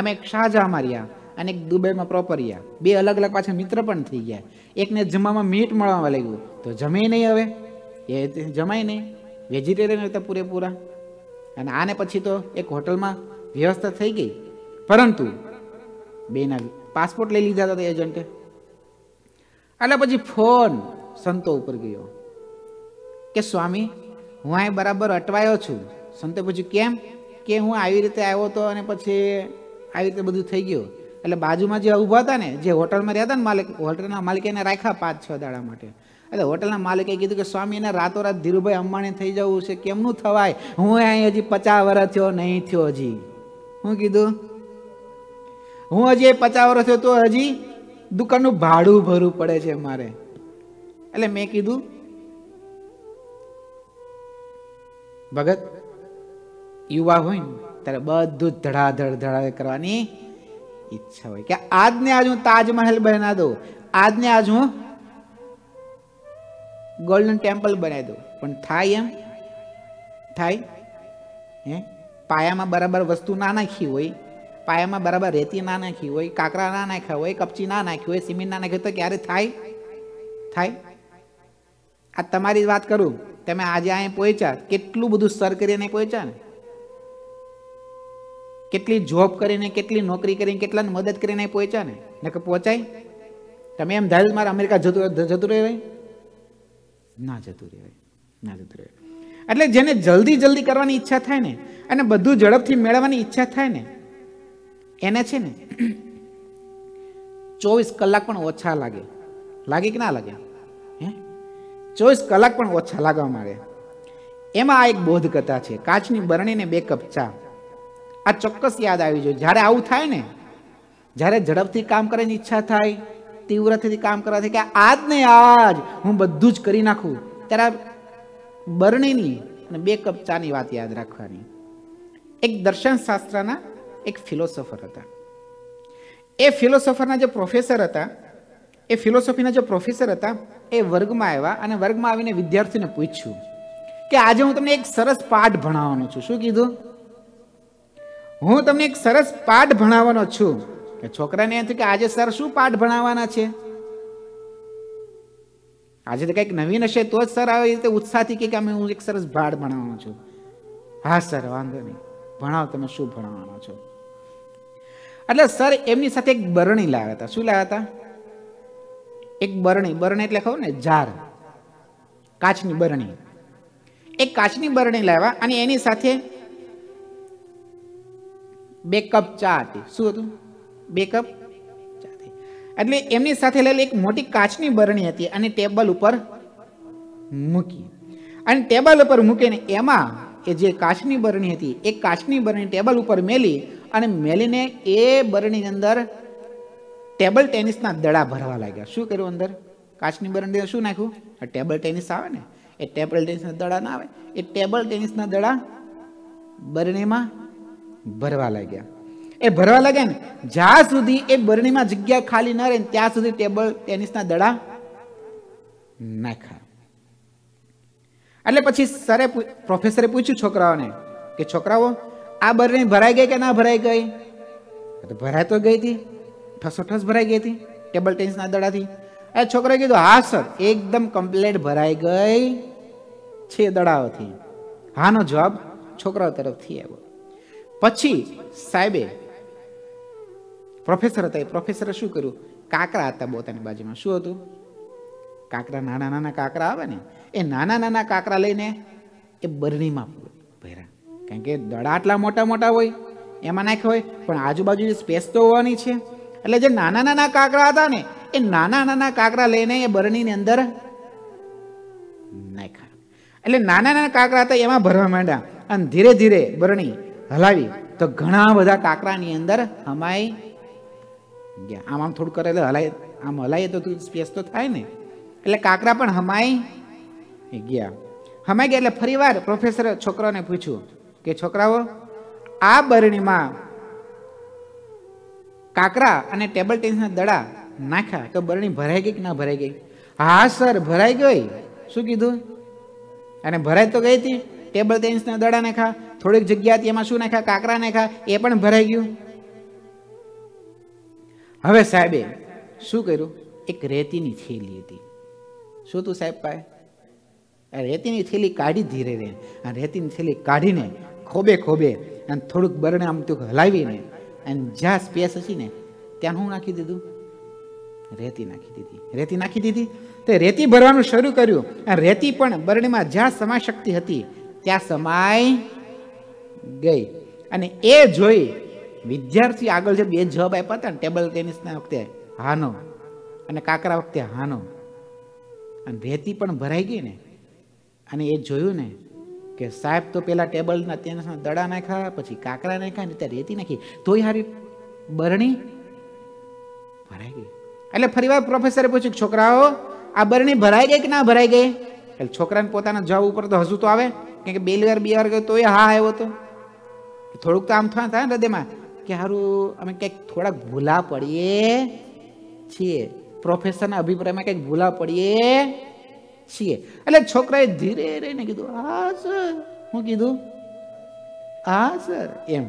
એમાં એક શાહજા માર્યા અને એક દુબઈમાં પ્રોપરિયા બે અલગ અલગ પાછા મિત્ર પણ થઈ ગયા। એકને જમવામાં મીટ મળવા લાગ્યું તો જમે નહીં, હવે એ જમાય નહીં, વેજીટેરિયન હતા પૂરેપૂરા। અને આને પછી તો એક હોટલમાં વ્યવસ્થા થઈ ગઈ પરંતુ બેના पासपोर्ट लई लीधा था एजेंटे एटले पछी फोन संतो उपर गयो के स्वामी हूँ अँ बराबर अटवायो छूं। संते पूछ्यु केम? के हूँ आई रीते आव्यो तो अने पछी आई रीते बधुं थई गयुं। एटले बाजुमां जे ऊभा हता ने जे होटलमां रहता ने मालिक होटलना मालिकेने राख्या पांच छ दाड़ा माटे। एटले होटलना मालिके कीधुं के स्वामी एने रातोरात धीरूभाई अंबाणी थई जवुं छे, केमनुं थवाय? हूँ अँ हजी पचास वर्ष थयो नहीं थयो हजी। हूँ कीधुं? हूँ हजी पचास वर्ष थयो तो हजी दुकान भाड़ू भरव पड़े छे मारे। एटले मैं कीधुं भगत युवा होय त्यारे बधुं धड़ाधड़ धड़ाधड़ करवानी इच्छा होय के आज ने आज हूँ ताजमहल बना दो, आज ने आज हूँ गोल्डन टेम्पल बनाई दो। पण थाय एम थाय? हे पाया में बराबर वस्तु ना नाखी होय, पाया में बराबर रेती ना नाखी हो, काकरा ना नाख्या हो, कपची ना नाखी हो, सीमेंट ना नाख्यो तो क्यारे थाय? थाय? आ तमारी वात करूं तमे आज आए पहुंच्या केटलुं बधुं सर करीने पहुंच्या ने, केटली जॉब करीने, केटली नौकरी करीने, केटलाने मदद करीने पहुंच्या ने। नकर पहुंचाय? तमे एम धार्यो मारे अमेरिका जतुं जतुं रहेवाय? ना जतुं रहेवाय, ना जतुं रहेवाय। एटले जेने जल्दी जल्दी करवानी इच्छा थाय ने अने बधुं झड़पथी मेळवવાની इच्छा थाय ने एने छे ने चौबीस कलाक पण ओछा लागे। लागे कि ना लागे? चौबीस कलाक पण ओछा लागवा मारे। एमां आ एक बोधकथा छे काचनी बरणी ने बे कप चा। आ चोक्कस याद आवी जोईए। ज्यारे आवुं थाय ने, ज्यारे झड़पथी काम करवानी इच्छा थाय, तीव्रताथी काम करवाथी के आज ने आज हूँ बधुं ज करी नाखुं त्यारे बरणीनी अने बे कप चानी वात याद राखवानी। एक दर्शन शास्त्रना एक फिलोसोफर था। ए फिलोसोफरना जो प्रोफेसर था, ए फिलोसोफीना जो प्रोफेसर था, ए वर्ग में आया अने वर्ग में आवीने विद्यार्थी ने पूछ्यु के आजे हूँ तमने एक सरस पाठ भणाववानो छुं। शुं कीधुं? हूँ तमने एक सरस पाठ भणाववानो छुं। छोकराने एम थयुं के आजे सर शुं पाठ भणाववाना छे? आजे तो कंईक नवीन हशे तो ज सर आवी रीते उत्साहथी के अमे हूँ एक सरस पाठ भणाववानो छुं। हाँ सर वांधो नहीं, भणाव तमे शुं भणाववाना छो? એટલે સર એમની સાથે એક બરણી લાવ્યા હતા। શું લાવ્યા હતા? એક બરણી। બરણી એટલે ખબર ને જાર, કાચની બરણી। એક કાચની બરણી લાવ્યા અને એની સાથે બે કપ ચા હતી। શું હતું? બે કપ ચા હતી। એટલે એમની સાથે લઈ એક મોટી કાચની બરણી હતી અને ટેબલ ઉપર મૂકી અને ટેબલ ઉપર મૂકીને એમાં એ જે કાચની બરણી હતી એ કાચની બરણી ટેબલ ઉપર મેલી અને મેલીને એ બરણીની અંદર ટેબલ ટેનિસના દડા ભરવા લાગ્યા। શું કર્યું? અંદર काचनी बरंडी शू नाख्यू टेबल टेनिस आवे ने ए टेबल टेनिस दड़ा ना आवे ए टेबल टेनिस दड़ा बरणी में भरवा लाग्या। ए भरवा लाग्या ने ज्यां सुधी ए बरणी में जग्या खाली न रहे त्यां सुधी टेबल टेनिस दड़ा नाख्या। एटले पछी सरे प्रोफेसरे पूछ्यु छोकराओने के छोकराओ आ बरणी भराई गई के ना भराई गई? तो भराई तो गई थी, ठसोठस भराई गई थी टेबल टेनिस ना दड़ा थी। ए छोकराए कीधुं हाँ सर एकदम कम्प्लीट भराई गई छे दड़ाओ थी। हाँ नो जवाब छोकराओ तरफ थी आव्यो। पछी साहेबे प्रोफेसर हता ए प्रोफेसरे शुं कर्युं? काकरा हता बोतानी बाजुमां। शुं हतुं? काकरा, नाना नाना काकरा आवे ने ए नाना नाना काकरा लईने ए बरणीमां भर्या। कारण के दड़ा आटला मोटा मोटा होय एमां नाख्या होय पण आजुबाजुनी स्पेस तो होवानी छे एटले जे नाना नाना काकरा हता ने ए नाना नाना काकरा लईने ए बरणीनी अंदर नाख्या। एटले नाना नाना काकरा हता एमां भरवा मांड्या अने धीरे धीरे बरणी हलावी तो घणा बधा काकरानी अंदर हमाई गया। आम आम थोडुं करेले हलाय आम हलाय तो स्पेस तो थाय ने एटले काकरा पण हमाई गया। हमाई गया एटले फरीवार प्रोफेसर छोकराओने पूछ्यु के छोकराओ आ बरणीमां काकरा अने टेबल टेनिसना दड़ा नाख्या तो बरणी भराई गई के ना भराई गई? हाँ सर भराई गई। शुं कीधुं? अने भराई तो गई थी टेबल टेनिसना दड़ा नाख्या थोड़ीक जग्या हती एमां शुं नाख्या? काकरा नाख्या ए पण भराई गयुं। हवे साहेबे शुं कर्युं? एक रेतीनी थेली हती। शुं हतुं साहेब पाहे? रेतीनी थेली काढ़ी धीरे रे रेतीनी थेली काढ़ीने खोबे खोबे अने थोड़ुंक बरणे आम त्योक हलावीने अने ज्यां स्पेस हती ने त्यां हुं नाखी दीधुं रेती नाखी दीधी। रेती नाखी दीधी तो रेती भरवानुं शरू कर्युं अने रेती पण बरणीमां ज्यां समाई शक्ति हती त्यां समाई गई। अने ए जोई विद्यार्थी आगळ जे बे जवाब आप्या हता टेबल टेनिसना वखते हानो अने काकरा वखते हानो अने रेती पण भराई गई ने अने ए जोयुं ने के साहेब तो पेला टेबल ना टेनिसना दड़ा नाख्या पछी काकरा नाख्या ने त्यां रेती नाखी तोय हारी बरणी भराई गई। एटले फरीवार प्रोफेसरे पूछ्युं छोकराओ आ बरणी भराई गई के ना भराई गई? एटले छोकराने पोताना जवाब उपर तो हजू तो आवे के बेली वार बी वार गयो तोय हा आव्यो तो थोड़ुंक तो आम था था हृदयमां के हारू अमे कंईक थोड़ाक भूला पड़ीए छीए प्रोफेसरना अभिप्रायमां कंईक भूला पड़ीए छीए। एटले छोकराए धीरे रहीने कीधुं हा सर। हुं कीधुं? हा सर एम।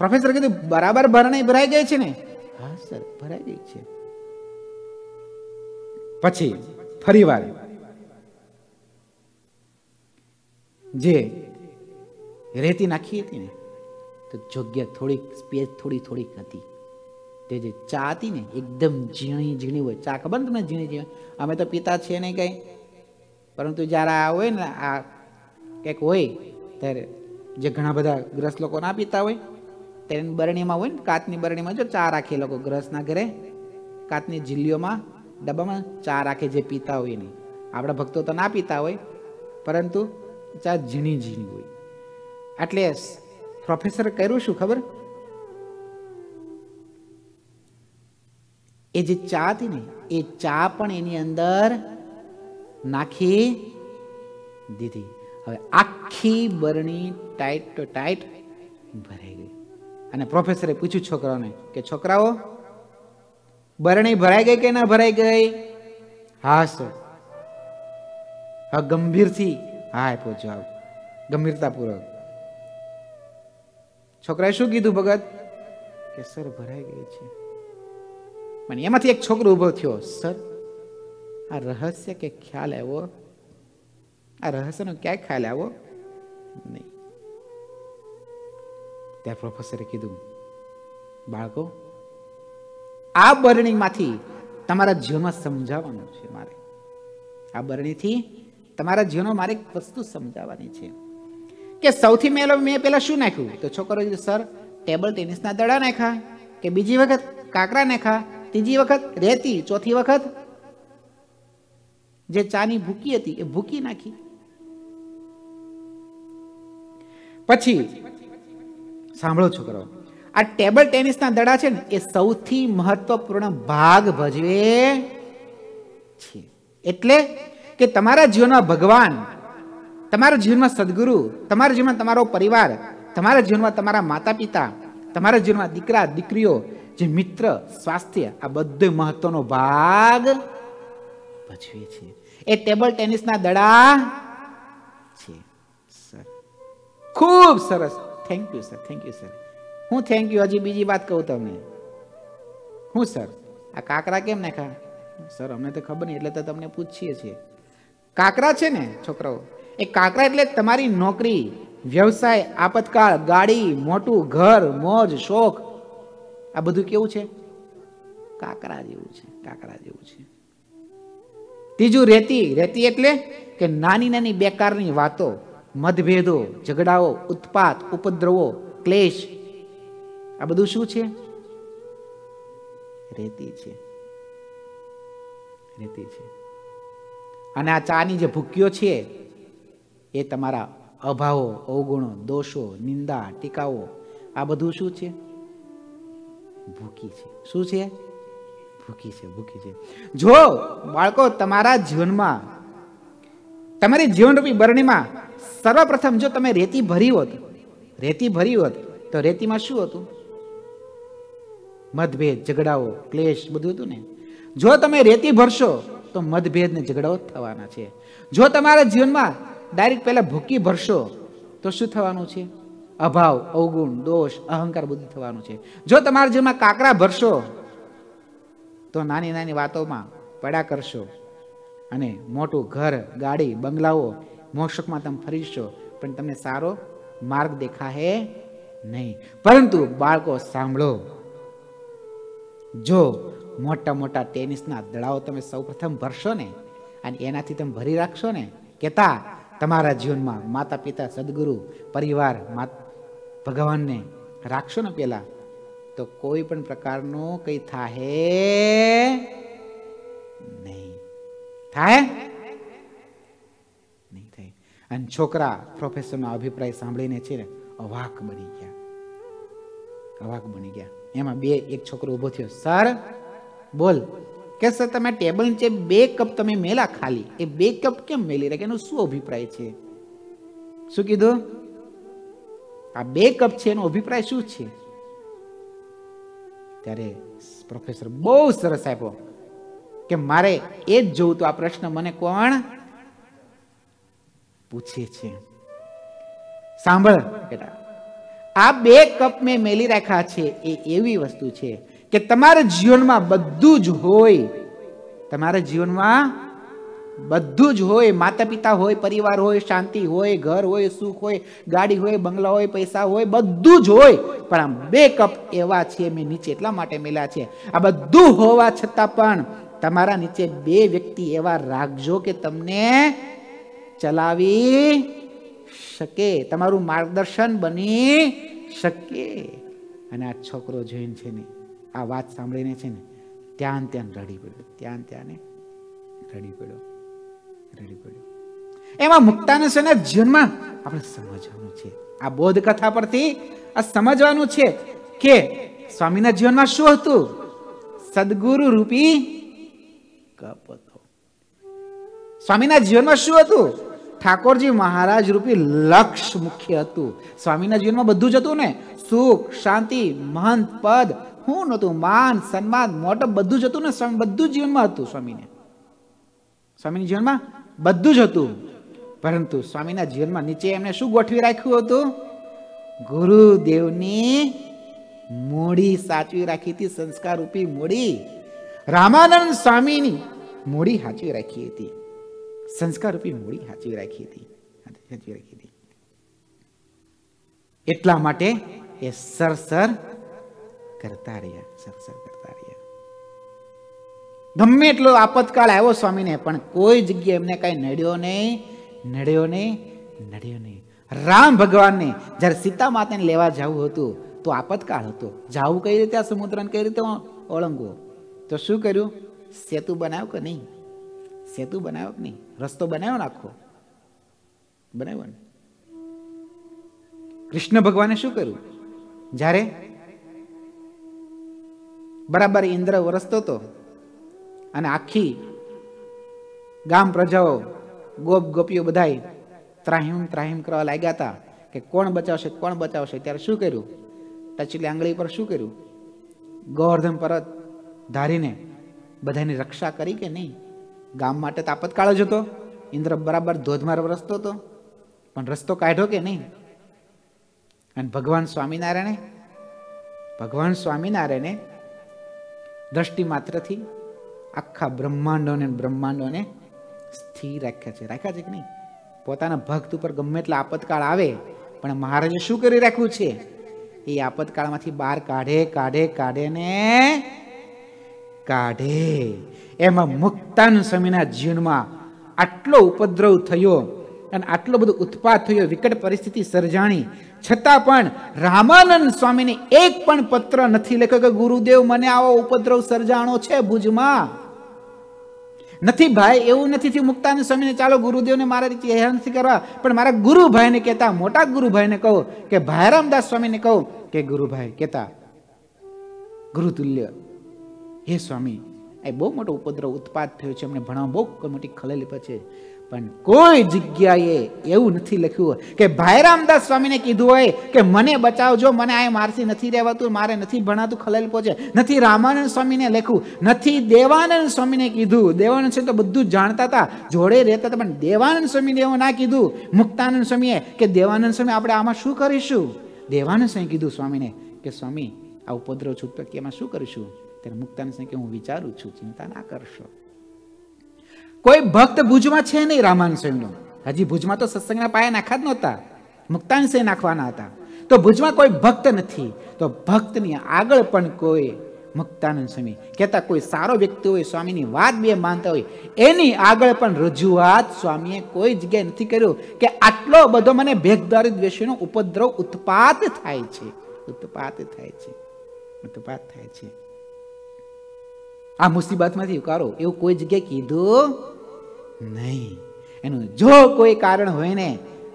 प्रोफेसर कीधुं बराबर भरणी भराई गई छे ने? हा सर भराई गई छे। पछी फरीवार जे रेती नाखी थी ने तो जग्या थोड़ी स्पेस थोड़ी थोड़ी हती ते जे चा थी ने एकदम झीणी झीणी होय। चा खबर तमने झीणी झीणी अमे तो पीता छे नहीं कई परंतु ज्यारे आ होय ने आ कंईक होय त्यारे जे घणा बधा ग्रस्त लोको ना पीता होय तेनी बरणीमां होय ने काचनी बरणीमां जो चा राखे लोको ग्रस्तना घरे काचनी झिल्लीओमां डब्बामां चा राखे जे पीता होय ने आपड़ा भक्तो तो ना पीता होय परंतु चा झीणी झीणी होय। एटले प्रोफेसर कर्युं शुं खबर? ए जे चा हती ने ए चा पण एनी अंदर नाखी दीधी। हवे आखी बरणी टाइट टू टाइट भराई गई। अने प्रोफेसरे पूछ्युं छोकराओने के छोकराओ बरणी भराई गई के ना भराई गई? हा सर। हा गंभीरथी हा आप्यो जवाब गंभीरतापूर्वक। छोकराए शुं कीधुं भगत? के सर भराई गई छे। पण एमांथी एक छोकरो ऊभो थयो सर आ रहस्य के ख्याल आव्यो आ रहस्यनो क्यांय ख्याल आव्यो नहीं। त्यारे प्रोफेसरे कीधुं बाळको आ बरणीमांथी તમારા જીવનમાં સમજાવવાનું છે મારે આ બરણીથી તમારા જીવનમાં મારે એક વસ્તુ સમજાવવાની છે के સૌથી મેલો મે પેલા શું નાખ્યું? તો છોકરો કીધું સર ટેબલ ટેનિસના દડા નાખ્યા કે બીજી વખત કાકરા નાખ્યા ત્રીજી વખત રેતી ચોથી વખત જે ચાની ભૂકી હતી એ ભૂકી નાખી। પછી સાંભળો છોકરો आ टेबल टेनिस ना दड़ा छे ने ए सौथी महत्वपूर्ण भाग भजवे छे। एटले के तमारा जीवन में भगवान, तमारा जीवन में सदगुरु, तमारा जीवन में तमारो परिवार, तमारा जीवन में तमारा माता पिता, तमारा जीवन में दीकरा दीकरीओ, जे मित्र, स्वास्थ्य, आ बधो महत्वनो भाग भजवे छे। ए टेबल टेनिस ना दड़ा छे। सर खूब सरस, thank you sir, thank you sir. हूँ थैंक यू हजी बीजी बात कहूँ तमने हूँ सर आ काकरा केम ने खा सर अमने तो खबर नहीं एटले तो तमने पूछीए छे। काकरा छे ने छोकराओ, ए काकरा एटले तमारी नौकरी, व्यवसाय, आपतकाल, गाड़ी, मोटू घर, मौज शोख आ बधु केवुं छे काकरा जेवुं छे, काकरा जेवुं छे। तीजू रेती, रेती एटले के नानी नानी बेकारनी वातो, मतभेदो, झगड़ाओ, उत्पात, उपद्रवो, क्लेश आ बधु शुं छे रेती छे, रेती छे। अने आ चानी जे भूक्यो छे ए तमारा अभावो, अवगुणो, दोषो, निंदा, टीकाओ आ बधु शुं छे भूकी छे। शुं छे भूकी छे, भूकी छे। जो बाळको तमारा जीवनमां, तमारी जीवनरूपी बरणीमां सर्वप्रथम जो तमे रेती भरी होत, रेती भरी होत तो रेतीमां शुं हतुं? मतभेद, झगड़ाओ, क्लेश बधुं हतुं ने। जो तमे रेती भरशो तो मतभेद ने झगड़ाओ थवाना छे। जो तमारा जीवनमां डायरेक्ट पहला भूकी भरशो तो शुं थवानुं छे? अभाव, अवगुण, दोष, अहंकार बुद्धि थवानुं छे। जो तमारा जीवनमां काकरा भरशो तो नानी नानी वातोमां पड़ा करशो अने मोटुं घर, गाड़ी, बंगलाओ, मोक्षकमां तमे फरीशो पण तमने सारो मार्ग देखाहे नहीं। परंतु बाळको सांभळो, जो मोटा मोटा टेनिसना दड़ाओ तमे सौप्रथम भरशो ने अने एनाथी तमे भरी राखशो ने केता तमारा जीवनमां माता पिता, सद्गुरु, परिवार, भगवान ने राखशो ने पेला तो कोई पण प्रकारनो कई थाहे नहीं, थाहे नहीं थाय। अने छोकरा प्रोफेसरनो अभिप्राय सांभळीने छे ने अवाक बनी गया, अवाक बनी गया। એમાં બે એક છોકરો ઊભો થયો, સર બોલ કે સર તમે ટેબલ નીચે બે કપ તમે મેલા ખાલી, એ બે કપ કેમ મેલી રાખે, એનો શું અભિપ્રાય છે? શું કીધું? આ બે કપ છે એનો અભિપ્રાય શું છે? ત્યારે પ્રોફેસર બહુ સરસ આપ્યો કે મારે એ જ જોવું, તો આ પ્રશ્ન મને કોણ પૂછે છે? સાંભળ બેટા, आ बे कप में मेली राखा छे ए एवी वस्तु छे के तमारा जीवन में बधुं ज होय, तमारा जीवन में बधुं ज होय, माता पिता होय, परिवार होय, शांति होय, घर होय, सुख होय, गाड़ी होय, बंगला होय, पैसा होय, बधुं ज होय, पण आ बे कप एवा छे मे नीचे एटला माटे मेला छे। आ बधुं होवा छतां पण तमारा नीचे बे व्यक्ति एवा राखजो के तमने चलावी शके, तमारू मार्गदर्शन बनी शके। अने आ छोकरो जोईने छे ने, आ वात सांभळीने छे ने त्यान त्यान रडी पड्यो, त्यान त्याने रडी पड्यो, रडी पड्यो। एमां मुक्तानंद स्वामीना जीवनमां आपणे समजવાનું છે, આ બોધ કથા પરથી આ સમજવાનું છે કે સ્વામીના જીવનમાં શું હતું? સદગુરુ રૂપી કપ હતો। સ્વામીના જીવનમાં શું હતું? ठाकोरजी महाराज रूपी लक्ष्य मुख्य हतुं। स्वामीना जीवनमां बधुं ज हतुं ने, सुख, शांति, महंत पद, हुं नतुं, मान, सन्मान, मोटप बधुं ज हतुं ने। स्वामी बधुं जीवनमां हतुं, स्वामीने स्वामीना जीवनमां बधुं ज हतुं। परंतु स्वामीना जीवनमां नीचे एमणे शुं गोठवी राख्युं हतुं? गुरुदेवनी मूड़ी साचवी राखी हती, संस्कार रूपी मूड़ी। रामानंद स्वामीनी मूड़ी साचवी राखी हती, संस्कार रूपी मूड़ी हाची राखी थी, हाची राखी थी। एटला माटे ए सरसर करता रह्या, सरसर करता रह्या। गम्मे एटलो आपतकाल आव्यो स्वामीने पण कोई जग्याए एमने काई नड्यो नहीं, नड्यो नहीं, नड्यो नहीं। राम भगवान ने ज्यारे सीता माताने लेवा जावुं हतुं तो आपतकाल हतो, जावुं कई रीते, आ समुद्रने कई रीते ओळंगवो, तो शुं कर्युं? सेतु बनाव्यो के नहीं? सेतु बनाव्यो के नहीं? रस्तो बनाव्यो नाखो, बनाव्यो ने। कृष्ण भगवाने शुं कर्युं? जारे બરાબર ઇન્દ્ર વરસતો હતો અને આખી ગામ પ્રજાઓ ગોપ ગોપીઓ બધાય ત્રાહીમ ત્રાહીમ કરવા લાગ્યા હતા કે કોણ બચાવશે કોણ બચાવશે ત્યારે શું કર્યું? ટચલી આંગળી પર શું કર્યું? ગોવર્ધન પર્વત ધારીને બધાની રક્ષા કરી કે નહીં? ગામ માટે તાપતકાળ જ હતો, ઇન્દ્ર બરાબર ધોધમાર વરસતો હતો, પણ રસ્તો કાઢ્યો કે નહીં? અને ભગવાન સ્વામિનારાયણે ભગવાન સ્વામિનારાયણે દ્રષ્ટિ માત્રથી આખા બ્રહ્માંડોને બ્રહ્માંડોને સ્થિર રાખ્યા છે. રાખ્યા છે કે નહીં? પોતાના ભક્ત ઉપર ગમે એટલા આપતકાળ આવે પણ મહારાજે શું કરી રાખ્યું છે? એ આપતકાળમાંથી બહાર કાઢે કાઢે કાઢે ને કાઢે. એમાં મુક્તાનંદ સ્વામીના જીવનમાં આટલો ઉપદ્રવ થયો અને આટલો બધો ઉત્પાત થયો, વિકટ પરિસ્થિતિ સર્જાણી, છતાં પણ રામાનંદ સ્વામીને એક પણ પત્ર નથી લખ્યો કે ગુરુદેવ મને આવો ઉપદ્રવ સર્જાણો છે ભુજમાં. નથી ભાઈ, એવું નથી થયું મુક્તાનંદ સ્વામીને ચાલો ગુરુદેવને મારાથી હેરાનથી કરવા, પણ મારા ગુરુભાઈને કહેતા, મોટા ગુરુભાઈને કહો કે ભાઈ રામદાસ સ્વામીને કહો કે ગુરુભાઈ કહેતા ગુરુતુલ્ય, હે સ્વામી એ બહુ મોટો ઉપદ્રવ ઉત્પાદ થયો છે, અમને ભણાવવા બહુ મોટી ખલેલી પહોંચે. પણ કોઈ જગ્યાએ એવું નથી લખ્યું કે ભાઈ રામદાસ સ્વામીને કીધું હોય કે મને બચાવજો, મને આ મારથી નથી રહેવાતું, મારે નથી ભણાતું, ખલેલ પહોંચે. નથી રામાનંદ સ્વામીને લખ્યું, નથી દેવાનંદ સ્વામીને કીધું. દેવાનંદ સ્વામી તો બધું જાણતા હતા, જોડે રહેતા હતા, પણ દેવાનંદ સ્વામીને એવું ના કીધું મુક્તાનંદ સ્વામીએ કે દેવાનંદ સ્વામી આપણે આમાં શું કરીશું? દેવાનંદ સ્વામી કીધું સ્વામીને કે સ્વામી આ ઉપદ્રવ છૂટતો કે એમાં શું કરીશું? ત્યારે મુક્તાનંદ સ્વામી કે હું વિચારું છું, ચિંતા ના કરશો. કોઈ ભક્ત ભુજમાં છે નહીં રામાનંદ સ્વામીનો, હજી ભુજમાં તો સત્સંગના પાયા નાખા જ નહોતા, મુક્તાનંદ સ્વામી નાખવાના હતા, તો ભુજમાં કોઈ ભક્ત નથી. તો ભક્તની આગળ પણ કોઈ મુક્તાનંદ સ્વામી કહેતા કોઈ સારો વ્યક્તિ હોય, સ્વામીની વાત બે માનતા હોય, એની આગળ પણ રજૂઆત સ્વામીએ કોઈ જગ્યાએ નથી કર્યું કે આટલો બધો મને ભેગદારી દ્વેષીનો ઉપદ્રવ ઉત્પાત થાય છે, ઉત્પાત થાય છે, ઉત્પાત થાય છે. આ મુસીબતમાંથી ઉકારો એવું કોઈ જગ્યાએ કીધું નહીં. એનું જો કોઈ કારણ હોય ને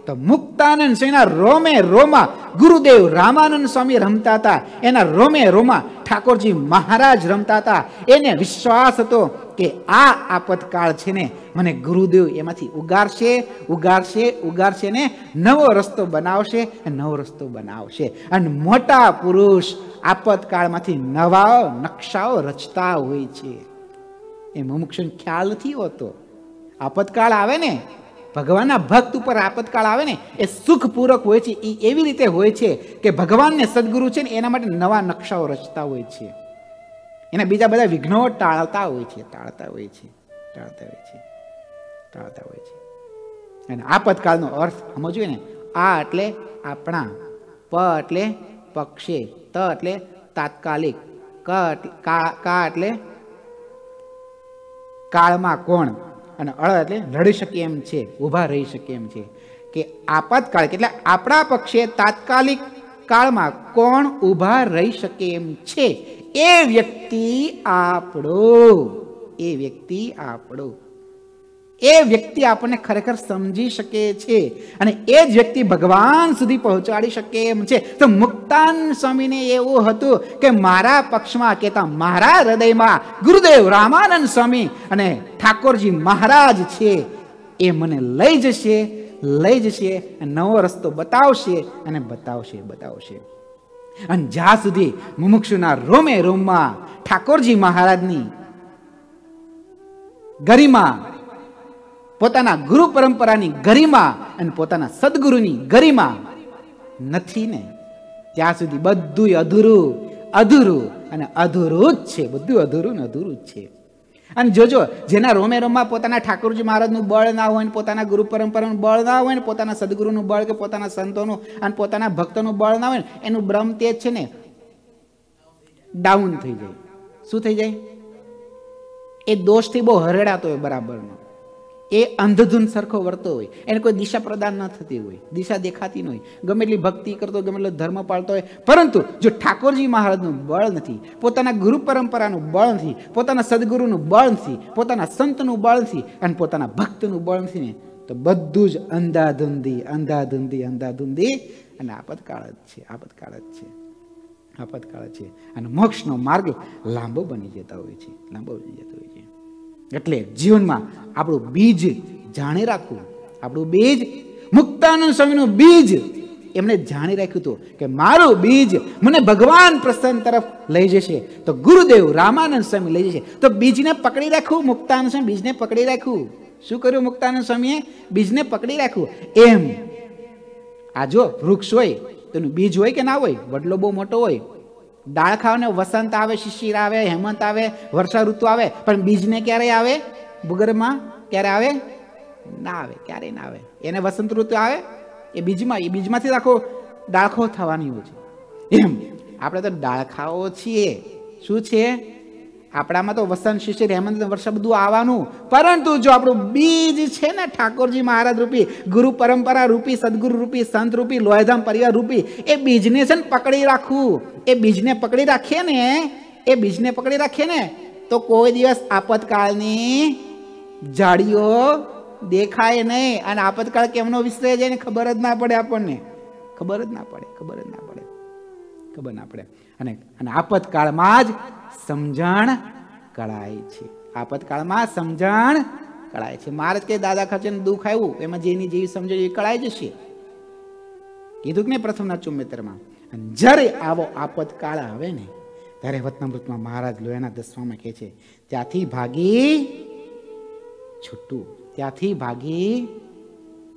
તો મુક્તાનંદ સ્વામીના રોમે રોમા ગુરુદેવ રામાનંદ સ્વામી રમતા હતા, એના રોમે રોમા ઠાકોરજી મહારાજ રમતા હતા. એને વિશ્વાસ હતો કે આ આપતકાળ છે ને મને ગુરુદેવ એમાંથી ઉગારશે, ઉગારશે, ઉગારશે ને નવો રસ્તો બનાવશે, નવો રસ્તો બનાવશે. અને મોટા પુરુષ આપતકાળમાંથી નવા નકશાઓ રચતા હોય છે, એ મુમુક્ષુને ખ્યાલ નથી હોતો. આપતકાળ આવે ને, ભગવાનના ભક્ત ઉપર આપતકાળ આવે ને, એ સુખપૂર્વક હોય છે. એ એવી રીતે હોય છે કે ભગવાનને સદગુરુ છે ને એના માટે નવા નકશાઓ રચતા હોય છે, એના બીજા બધા વિઘ્નો ટાળતા હોય છે, ટાળતા હોય છે, ટાળતા હોય છે, ટાળતા હોય છે. અને આપતકાળનો અર્થ સમજવું ને, આ એટલે આપણા, પ એટલે પક્ષે, ત એટલે તાત્કાલિક, કા એટલે કાળમાં કોણ, અને અળ એટલે લડી શકીએ એમ છે, ઊભા રહી શકીએ એમ છે. કે આપતકાળ એટલે આપણા પક્ષે તાત્કાલિક કાળમાં કોણ ઊભા રહી શકે એમ છે? એ વ્યક્તિ આપણો, એ વ્યક્તિ આપણો, એ વ્યક્તિ આપણને ખરેખર સમજી શકે છે અને એ જ વ્યક્તિ ભગવાન સુધી પહોંચાડી શકે એમ છે. તો મુક્તાનંદ સ્વામીને એવું હતું કે મારા પક્ષમાં કહેતા મારા હૃદયમાં ગુરુદેવ રામાનંદ સ્વામી અને ઠાકોરજી મહારાજ છે, એ મને લઈ જશે, લઈ જશે, નવો રસ્તો બતાવશે અને બતાવશે, બતાવશે. અને જ્યાં સુધી મુમુક્ષુના રોમે રોમમાં ઠાકોરજી મહારાજની ગરિમા, પોતાના ગુરુ પરંપરાની ગરિમા અને પોતાના સદગુરુની ગરિમા નથી ને, ત્યાં સુધી બધું અધૂરું, અધૂરું અને અધૂરું જ છે, બધું અધૂરું ને અધૂરું જ છે. અને જોજો, જેના રોમે રોમમાં પોતાના ઠાકોરજી મહારાજનું બળ ના હોય ને, પોતાના ગુરુ પરંપરાનું બળ ના હોય ને, પોતાના સદગુરુનું બળ કે પોતાના સંતોનું અને પોતાના ભક્તોનું બળ ના હોય ને, એનું બ્રહ્મ તેજ છે ને ડાઉન થઈ જાય. શું થઈ જાય? એ દોષથી બહુ હરેડાતો હોય બરાબરનો, એ અંધધૂન સરખો વર્તો હોય, એને કોઈ દિશા પ્રદાન ન થતી હોય, દિશા દેખાતી ન હોય, ગમે એટલી ભક્તિ કરતો, ગમે એટલો ધર્મ પાળતો હોય, પરંતુ જો ઠાકોરજી મહારાજનું બળ નથી, પોતાના ગુરુ પરંપરાનું બળ નથી, પોતાના સદગુરુનું બળ નથી, પોતાના સંતનું બળ નથી અને પોતાના ભક્તનું બળ નથી ને, તો બધું જ અંધાધૂંધી, અંધાધૂંધી, અંધાધૂંધી અને આપતકાળ જ છે, આપતકાળ જ છે. आपत्काल छे अने मोक्षनो मार्ग लांबो बनी जतो होय छे लांबो बनी जतो होय छे। एटले जीवनमां आपणो बीज जाणी राखवू, आपणो बीज मुक्तानंद स्वामीनो बीज एमणे जाणी राख्युं तो के मारो बीज मने भगवान प्रसन्न तरफ लई जशे, तो गुरुदेव रामानंद स्वामी लई जशे, तो बीजने पकड़ी राखवू। मुक्तानंद स्वामी बीजने पकड़ी राख्युं। शुं कर्युं मुक्तानंद स्वामीए? बीजने पकड़ी राख्युं। एम आ जो वृक्ष होय तेनुं बीज होय के ना होय, वडलो बहू मोटो होय, डाळ खावाने वसंत आवे, शिशिर आवे, हेमंत आवे, वर्षा ऋतु आवे, पण बीजने क्यारे आवे? भूगर्भमां क्यारे आवे? ना आवे, क्यारे ना आवे। एने वसंत ऋतु आवे? ए बीजमां, ए बीजमांथी आखो डाळखो थवानी होय छे। एम आपणे तो डाळखाओ छीए। शुं छे? आपणामां तो वसंत, शिशिर, हेमंत, वर्षा बधुं आववानुं, परंतु जो आपणुं बीज छे ने ठाकोरजी महाराज रूपी, गुरु परंपरा रूपी, सद्गुरु रूपी, संत रूपी, लोयधाम परिवार रूपी ए बीजने छे ने पकड़ी राखवुं। ए बीजने पकड़ी राखीए ने ए बीजने पकड़ी राखीए ने तो कोई दिवस आपत्काळनी झाड़ीओ देखाय नहीं। अने आपत्काळ केमनो विसराय जाय ने खबर ज ना पड़े, आपणने खबर ज ना पड़े, खबर ज ना पड़े, खबर ना पड़े। अने अने आपत्काळमां ज समझण कळाय छे, आपत्काळमां समझण कळाय छे। महाराज के दादा खर्चे दुख आव्युं एमां जेनी जेवी समझ ए कळाय जशे, कीधुं के प्रथमना चुम्बेतरमां। अने ज्यारे आवो आपत्काळ आवे ने त्यारे वचनामृतमां महाराज लोयाना दसमामां कहे छे, त्याथी भागी छूटू, त्याथी भागी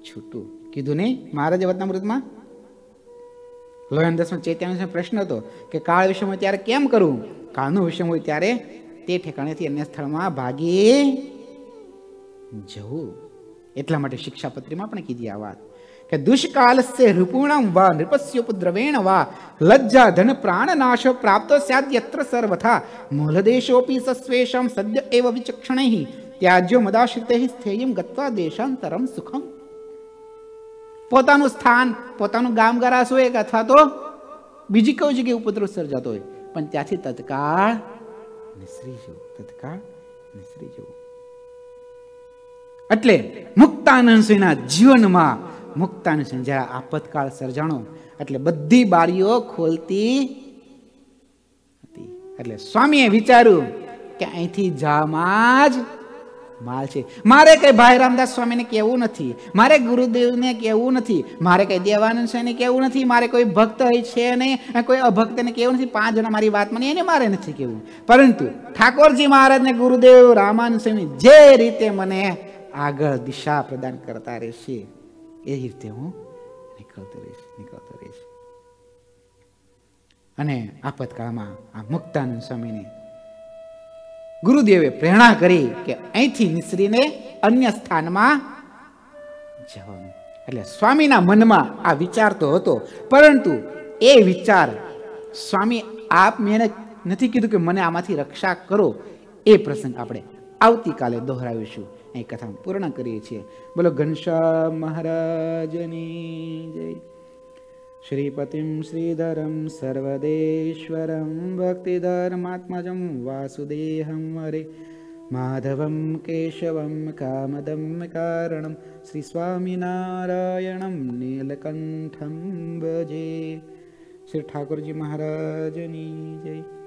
छूटू। कीधुं ने महाराजे वचनामृतमां? लोयाना दसमां चैतन्यनो प्रश्न हतो के काळ विषय में त्यारे केम करूं, काळनो विषय होय त्यारे ते ठेकाणेथी अन्य स्थळमां भागी जवुं। एटला माटे शिक्षापत्रीमां पण कीधी आ वात के दुष्कालस्य रिपूणं वा नृपस्योपद्रवेण वा लज्जा धन प्राणनाशो प्राप्तो स्यात् यत्र सर्वथा मूलदेशोऽपि सस्वेषां सद्य एव विचक्षणैः त्याज्यो मदाश्रितैः स्थेयं गत्वा देशांतरं सुखं। पोतानुं स्थान, पोतानुं गाम गरास होय अथवा तो बीजी कोई जग्याए उपद्रव सर्जातो होय, पण त्याथी तत्काळ निसरी जवो, तत्काळ निसरी जवो। एटले मुक्तानंद स्वामीना जीवनमां मुक्तानंद स्वामी ज्यारे आपत्काळ सर्जाणो एटले बधी बारीओ खोलती हती। एटले स्वामीए विचार्युं के अहींथी जामां ज माल छे, मारे कई भाई रामदास स्वामी ने कहेवुं नथी, मारे गुरुदेव ने कहेवुं नथी, मारे कई देवानंद स्वामी ने कहेवुं नथी, मारे कोई भक्त होय छे नहीं, कोई अभक्त ने कहेवुं नथी, पांच जना मारी वात माने एने मारे नथी कहेवुं। परंतु ठाकोरजी महाराज ने गुरुदेव रामानंद स्वामी जे रीते मने आगळ दिशा प्रदान करता रहेशे ए रीते हूँ निकळतो रहीश, निकळतो रहीश। अने आपत्काळमां आ मुक्तानंद स्वामीने गुरुदेवे प्रेरणा करी के अहींथी निसरीने अन्य स्थानमां जवानुं। एटले स्वामीना मनमा आ विचार तो हतो, परंतु ए विचार स्वामी आपमेळे नथी कीधुं के मने आमांथी रक्षा करो। ए प्रसंग आपणे आवतीकाले दोहरावीशुं। अहीं कथा पूर्ण करीए छीए। बोलो घनश्याम महाराजनी जय। श्रीपतिं श्रीधरं सर्वदेश्वरं भक्तिधर्मात्मजं वासुदेहं हरे माधवं केशवं कामदं कारणं श्रीस्वामिनारायणं नीलकंठं भजे। श्री ठाकुरजी महाराजनी जय।